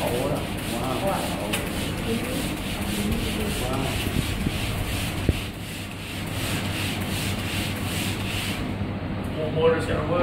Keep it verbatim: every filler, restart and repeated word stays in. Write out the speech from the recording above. More water's going to work.